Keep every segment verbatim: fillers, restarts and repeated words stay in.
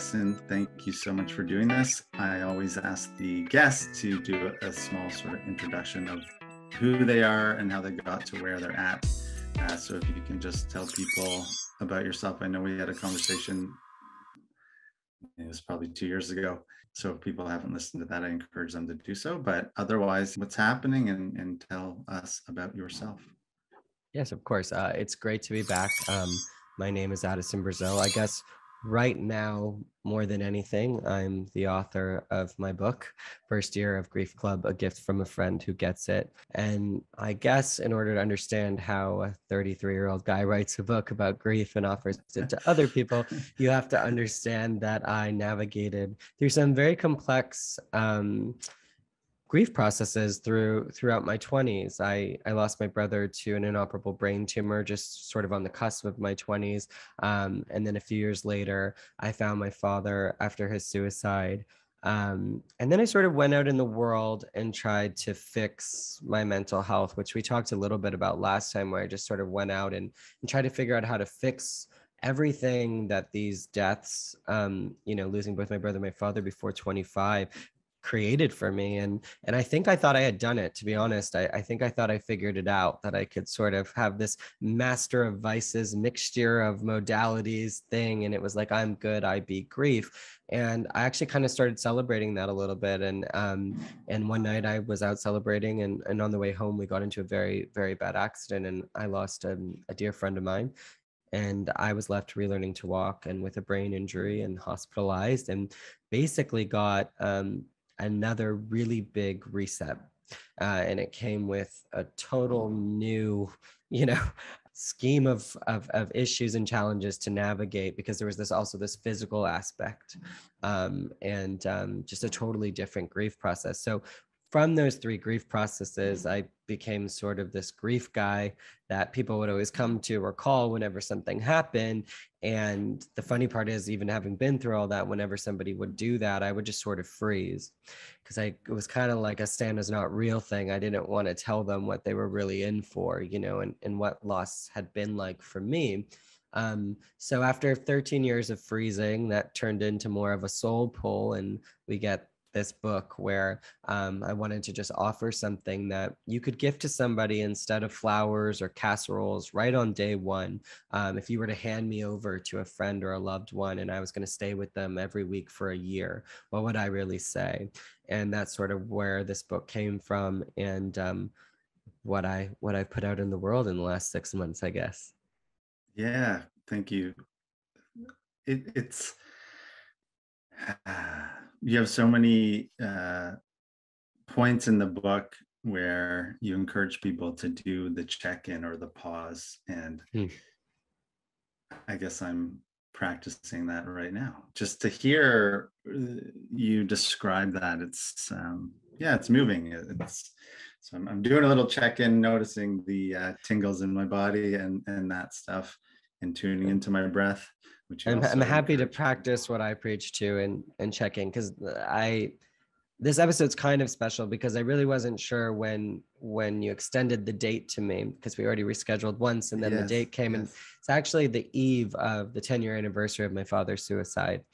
Addison, thank you so much for doing this. I always ask the guests to do a small sort of introduction of who they are and how they got to where they're at. Uh, so if you can just tell people about yourself. I know we had a conversation, it was probably two years ago. So if people haven't listened to that, I encourage them to do so. But otherwise, what's happening, and, and tell us about yourself. Yes, of course. Uh, it's great to be back. Um, my name is Addison Brazil. I guess right now, more than anything, I'm the author of my book, First Year of Grief Club, A Gift from a Friend Who Gets It. And I guess in order to understand how a thirty-three-year-old guy writes a book about grief and offers it to other people, you have to understand that I navigated through some very complex um, grief processes through throughout my twenties. I, I lost my brother to an inoperable brain tumor just sort of on the cusp of my twenties. Um, and then a few years later, I found my father after his suicide. Um, and then I sort of went out in the world and tried to fix my mental health, which we talked a little bit about last time, where I just sort of went out and, and tried to figure out how to fix everything that these deaths, um, you know, losing both my brother and my father before twenty-five, created for me. And and I think I thought I had done it, to be honest. I, I think I thought I figured it out, that I could sort of have this master of vices, mixture of modalities thing. And it was like, I'm good, I beat grief. And I actually kind of started celebrating that a little bit. And um, and one night I was out celebrating, and, and on the way home, we got into a very, very bad accident. And I lost a, a dear friend of mine. And I was left relearning to walk and with a brain injury and hospitalized, and basically got um, another really big reset. Uh, and it came with a total new, you know, scheme of, of, of issues and challenges to navigate, because there was this also this physical aspect um, and um, just a totally different grief process. So from those three grief processes, I became sort of this grief guy that people would always come to or call whenever something happened. And the funny part is, even having been through all that, whenever somebody would do that, I would just sort of freeze, because I it was kind of like a Santa's not real thing. I didn't want to tell them what they were really in for, you know, and, and what loss had been like for me. Um, so after thirteen years of freezing, that turned into more of a soul pull, and we get this book where um, I wanted to just offer something that you could gift to somebody instead of flowers or casseroles right on day one. Um, if you were to hand me over to a friend or a loved one and I was going to stay with them every week for a year, what would I really say? And that's sort of where this book came from, and um, what I what I put out in the world in the last six months, I guess. Yeah, thank you. It, it's... You have so many uh, points in the book where you encourage people to do the check-in or the pause. And mm. I guess I'm practicing that right now. Just to hear you describe that, it's, um, yeah, it's moving. It's, so I'm, I'm doing a little check-in, noticing the uh, tingles in my body and, and that stuff, and tuning into my breath. I'm, I'm happy to practice what I preach to and, and check in, because I, this episode's kind of special because I really wasn't sure when, when you extended the date to me, because we already rescheduled once, and then yes, the date came, yes. And it's actually the eve of the ten year anniversary of my father's suicide.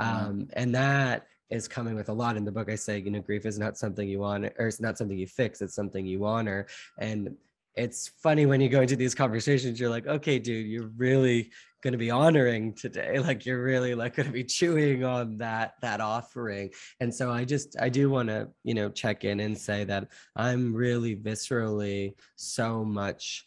Mm-hmm. Um, and that is coming with a lot. In the book, I say, you know, grief is not something you honor, or it's not something you fix, it's something you honor. And it's funny when you go into these conversations, you're like, okay, dude, you're really going to be honoring today. Like, you're really like going to be chewing on that, that offering. And so I just, I do want to, you know, check in and say that I'm really viscerally so much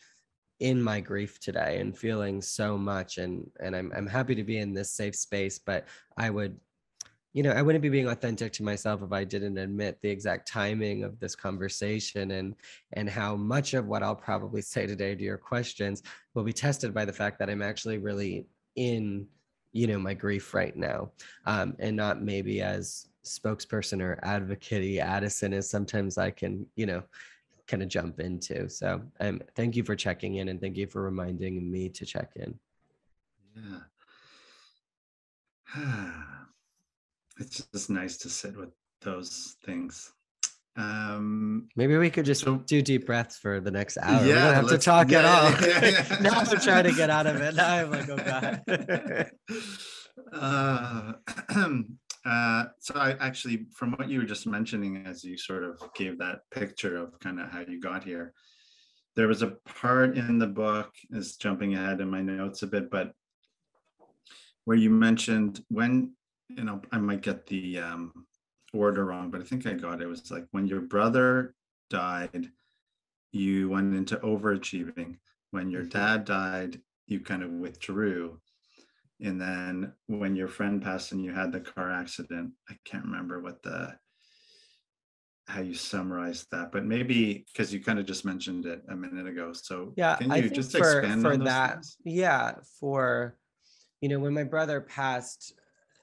in my grief today and feeling so much. And, and I'm, I'm happy to be in this safe space, but I would, you know, I wouldn't be being authentic to myself if I didn't admit the exact timing of this conversation, and and how much of what I'll probably say today to your questions will be tested by the fact that I'm actually really in, you know, my grief right now, um, and not maybe as spokesperson or advocate-y Addison is sometimes I can, you know, kind of jump into. So um, thank you for checking in, and thank you for reminding me to check in. Yeah. It's just nice to sit with those things. Um, Maybe we could just so, do deep breaths for the next hour. Yeah, we don't have to talk yeah, at all. Yeah, yeah. Now I'm trying to get out of it. Now I'm like, oh God. Uh, uh, so I actually, from what you were just mentioning, as you sort of gave that picture of kind of how you got here, there was a part in the book, is jumping ahead in my notes a bit, but where you mentioned when, you know, I might get the um, order wrong, but I think I got it. It was like when your brother died, you went into overachieving. When your dad died, you kind of withdrew. And then when your friend passed and you had the car accident, I can't remember what the, how you summarized that, but maybe because you kind of just mentioned it a minute ago. So yeah, can you I think just for, expand for on those that? Things? Yeah, for, you know, when my brother passed,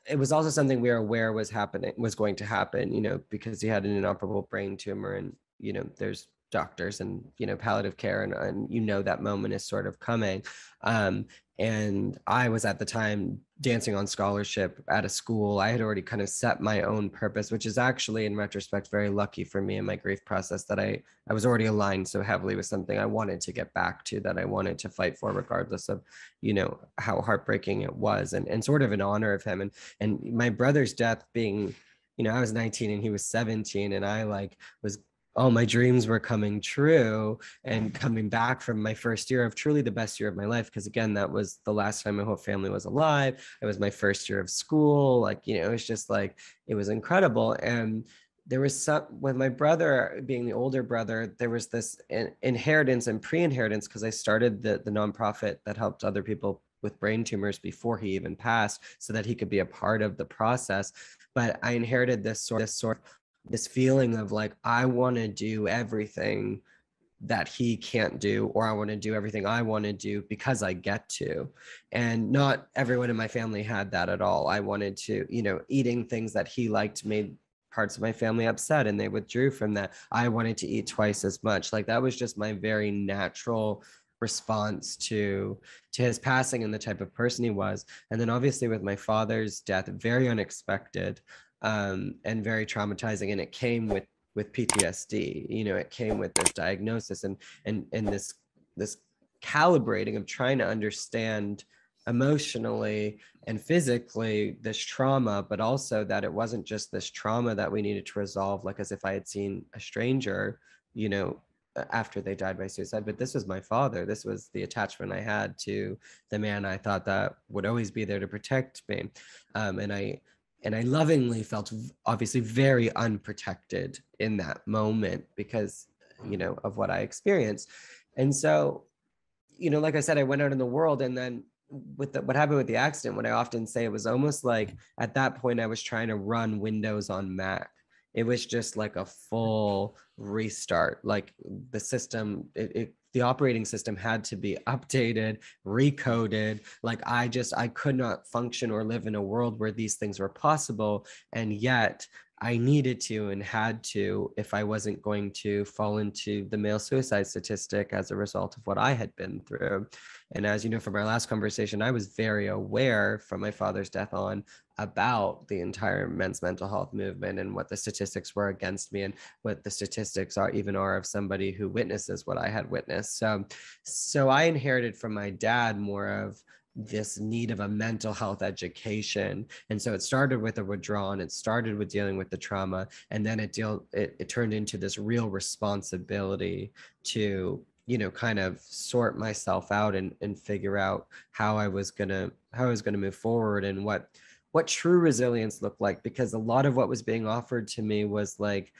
it was also something we were aware was happening, was going to happen, you know, because he had an inoperable brain tumor and, you know, there's doctors and, you know, palliative care and, and you know, that moment is sort of coming. Um, and I was at the time dancing on scholarship at a school. I had already kind of set my own purpose, which is actually in retrospect, very lucky for me in my grief process that I, I was already aligned so heavily with something I wanted to get back to, that I wanted to fight for regardless of, you know, how heartbreaking it was, and, and sort of in honor of him. And, and my brother's death being, you know, I was nineteen and he was seventeen, and I like was all my dreams were coming true and coming back from my first year of truly the best year of my life. Because again, that was the last time my whole family was alive. It was my first year of school. Like, you know, it's just like, it was incredible. And there was some, with my brother being the older brother, there was this in, inheritance and pre-inheritance, because I started the, the nonprofit that helped other people with brain tumors before he even passed so that he could be a part of the process. But I inherited this sort of, sort of this feeling of like, I want to do everything that he can't do, or I want to do everything I want to do because I get to. And not everyone in my family had that at all. I wanted to, you know, eating things that he liked made parts of my family upset and they withdrew from that. I wanted to eat twice as much. Like that was just my very natural response to to his passing and the type of person he was. And then obviously with my father's death, very unexpected. Um, and very traumatizing. And it came with, with P T S D, you know, it came with this diagnosis and, and, and this, this calibrating of trying to understand emotionally and physically this trauma, but also that it wasn't just this trauma that we needed to resolve, like as if I had seen a stranger, you know, after they died by suicide, but this was my father. This was the attachment I had to the man I thought that would always be there to protect me. Um, and I, And I lovingly felt obviously very unprotected in that moment because, you know, of what I experienced. And so, you know, like I said, I went out in the world, and then with the, what happened with the accident, what I often say, it was almost like at that point I was trying to run Windows on Mac. It was just like a full restart, like the system, it, it, the operating system had to be updated, recoded. Like I just, I could not function or live in a world where these things were possible. And yet I needed to and had to, if I wasn't going to fall into the male suicide statistic as a result of what I had been through. And as you know, from our last conversation, I was very aware from my father's death on about the entire men's mental health movement and what the statistics were against me and what the statistics are even are of somebody who witnesses what I had witnessed. So, so I inherited from my dad more of this need of a mental health education. And so it started with a withdrawal, it started with dealing with the trauma, and then it deal it, it turned into this real responsibility to, you know, kind of sort myself out and, and figure out how I was gonna how I was gonna move forward and what what true resilience looked like, because a lot of what was being offered to me was like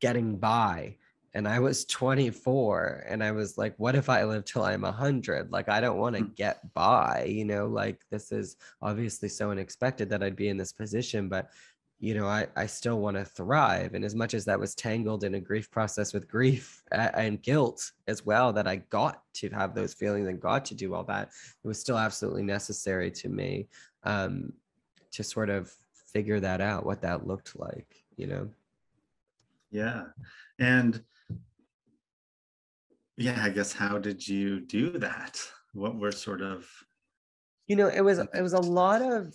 getting by. And I was twenty-four and I was like, what if I live till I'm one hundred? Like, I don't want to get by, you know, like this is obviously so unexpected that I'd be in this position, but you know, I, I still want to thrive. And as much as that was tangled in a grief process with grief and guilt as well, that I got to have those feelings and got to do all that, it was still absolutely necessary to me um, to sort of figure that out, what that looked like, you know? Yeah. And yeah, I guess, how did you do that? What were sort of, you know, it was, it was a lot of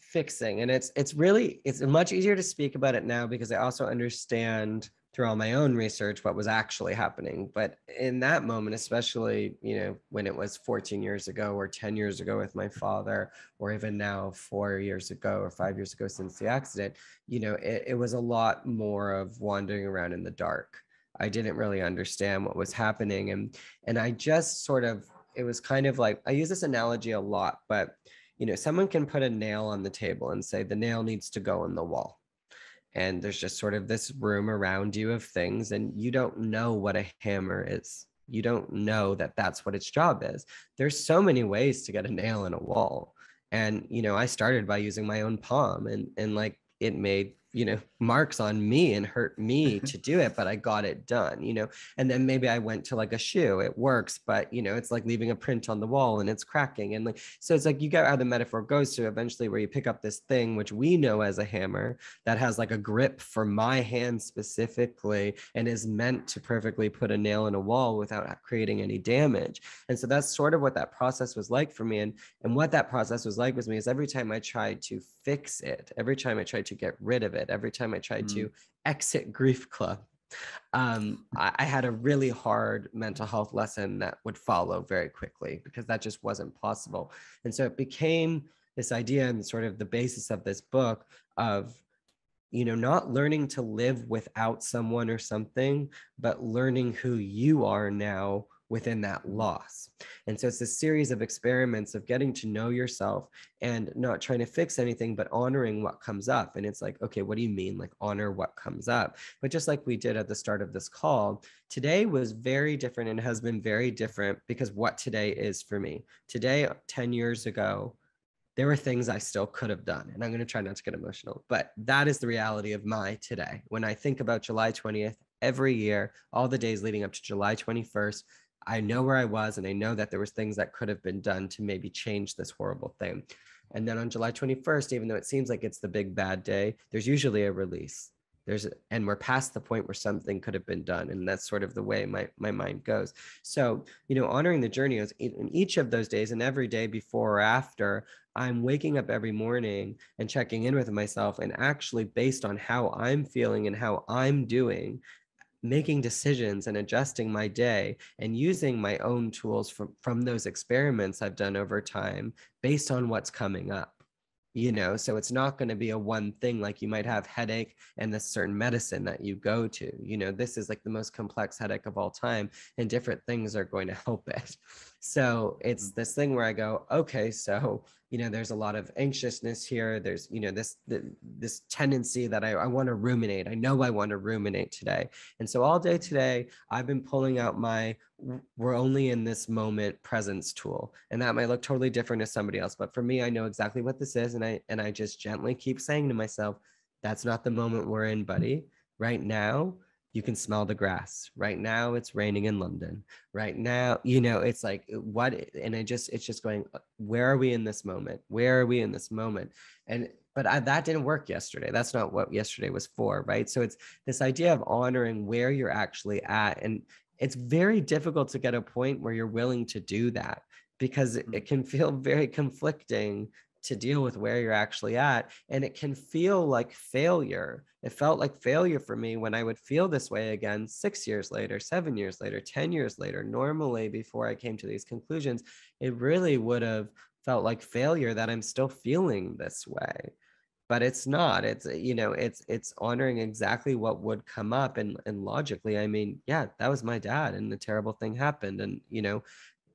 fixing, and it's, it's really, it's much easier to speak about it now because I also understand through all my own research what was actually happening. But in that moment, especially, you know, when it was fourteen years ago or ten years ago with my father, or even now four years ago or five years ago since the accident, you know, it, it was a lot more of wandering around in the dark. I didn't really understand what was happening. And, and I just sort of, it was kind of like, I use this analogy a lot, but, you know, someone can put a nail on the table and say, the nail needs to go in the wall. And there's just sort of this room around you of things, and you don't know what a hammer is. You don't know that that's what its job is. There's so many ways to get a nail in a wall. And, you know, I started by using my own palm, and, and like it made, you know, marks on me and hurt me to do it, but I got it done, you know. And then maybe I went to like a shoe, it works, but you know, it's like leaving a print on the wall and it's cracking. And like, so it's like, you get how the metaphor goes to eventually where you pick up this thing, which we know as a hammer, that has like a grip for my hand specifically, and is meant to perfectly put a nail in a wall without creating any damage. And so that's sort of what that process was like for me. And, and what that process was like with me is every time I tried to fix it, every time I tried to get rid of it, every time I tried mm. to exit Grief Club, um, I, I had a really hard mental health lesson that would follow very quickly, because that just wasn't possible. And so it became this idea and sort of the basis of this book of, you know, not learning to live without someone or something, but learning who you are now within that loss. And so it's a series of experiments of getting to know yourself and not trying to fix anything, but honoring what comes up. And it's like, okay, what do you mean? Like, honor what comes up. But just like we did at the start of this call, today was very different and has been very different because what today is for me. Today, ten years ago, there were things I still could have done. And I'm going to try not to get emotional, but that is the reality of my today. When I think about July twentieth, every year, all the days leading up to July twenty-first, I know where I was, and I know that there was things that could have been done to maybe change this horrible thing. And then on July twenty-first, even though it seems like it's the big bad day, there's usually a release. There's, and we're past the point where something could have been done. And that's sort of the way my, my mind goes. So, you know, honoring the journey is in each of those days, and every day before or after, I'm waking up every morning and checking in with myself, and actually based on how I'm feeling and how I'm doing, making decisions and adjusting my day, and using my own tools from, from those experiments I've done over time based on what's coming up, you know? So it's not going to be a one thing, like you might have headache and this certain medicine that you go to, you know, this is like the most complex headache of all time, and different things are going to help it. So it's this thing where I go, okay, so, you know, there's a lot of anxiousness here. There's, you know, this the, this tendency that I, I want to ruminate. I know I want to ruminate today. And so all day today, I've been pulling out my we're only in this moment presence tool. And that might look totally different to somebody else. But for me, I know exactly what this is. And I, and I just gently keep saying to myself, that's not the moment we're in, buddy. Right now, you can smell the grass. Right now, it's raining in London. Right now, you know, it's like, what? And I just, it's just going, where are we in this moment? Where are we in this moment? And, but I, that didn't work yesterday. That's not what yesterday was for, right? So it's this idea of honoring where you're actually at. And it's very difficult to get a point where you're willing to do that, because it can feel very conflicting to deal with where you're actually at. And it can feel like failure. It felt like failure for me when I would feel this way again, six years later, seven years later, ten years later, normally before I came to these conclusions, it really would have felt like failure that I'm still feeling this way, but it's not, it's, you know, it's, it's honoring exactly what would come up. And, and logically, I mean, yeah, that was my dad and the terrible thing happened. And, you know,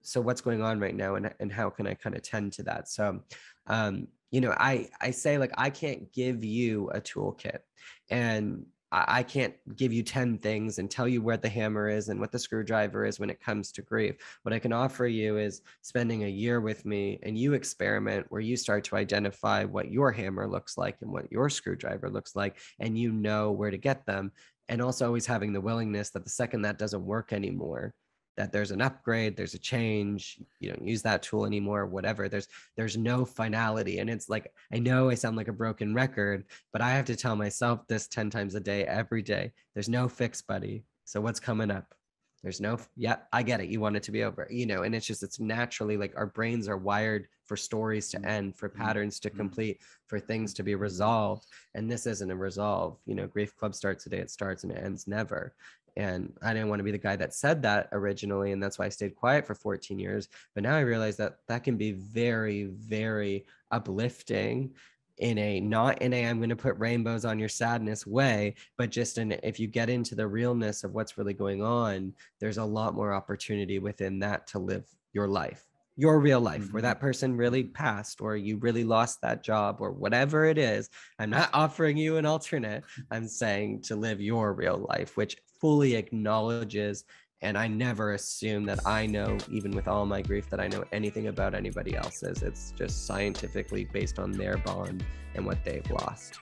so what's going on right now, and, and how can I kind of tend to that? So, um, you know, I, I say like, I can't give you a toolkit, and I, I can't give you ten things and tell you where the hammer is and what the screwdriver is when it comes to grief. What I can offer you is spending a year with me, and you experiment where you start to identify what your hammer looks like and what your screwdriver looks like, and you know where to get them. And also always having the willingness that the second that doesn't work anymore, that there's an upgrade, there's a change, you don't use that tool anymore, whatever, there's there's no finality. And it's like, I know I sound like a broken record, but I have to tell myself this ten times a day, every day, there's no fix, buddy. So what's coming up? There's no, yeah, I get it. You want it to be over, you know, and it's just, it's naturally like our brains are wired for stories to end, for patterns to complete, for things to be resolved. And this isn't a resolve, you know, grief club starts the day it starts and it ends never. And I didn't want to be the guy that said that originally. And that's why I stayed quiet for fourteen years. But now I realize that that can be very, very uplifting in a, not in a, I'm going to put rainbows on your sadness way, but just in, if you get into the realness of what's really going on, there's a lot more opportunity within that to live your life, your real life, mm-hmm. where that person really passed, or you really lost that job, or whatever it is. I'm not offering you an alternate. I'm saying to live your real life, which fully acknowledges, and I never assume that I know, even with all my grief, that I know anything about anybody else's. It's just scientifically based on their bond and what they've lost.